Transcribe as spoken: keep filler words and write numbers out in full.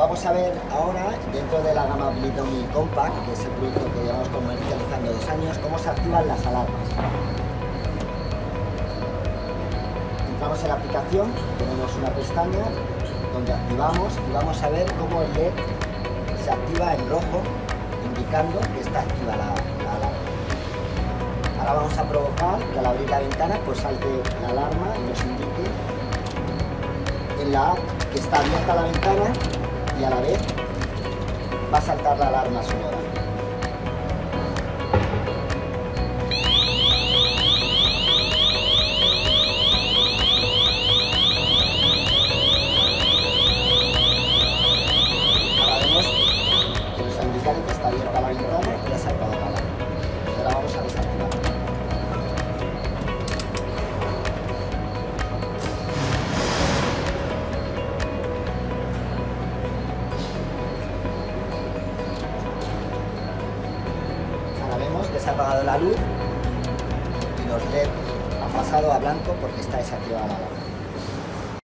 Vamos a ver ahora, dentro de la gama BlickDomi COMPACT, que es el producto que llevamos comercializando dos años, cómo se activan las alarmas. Entramos en la aplicación, tenemos una pestaña donde activamos y vamos a ver cómo el L E D se activa en rojo, indicando que está activa la, la alarma. Ahora vamos a provocar que al abrir la ventana pues salte la alarma y nos indique en la app que está abierta la ventana y a la vez va a saltar la alarma sonora. Ahora vemos que nos ha indicado que está abierta la ventana y ha saltado la alarma. Ahora vamos a desactivarla. Se ha apagado la luz y los L E D han pasado a blanco porque está desactivada la alarma.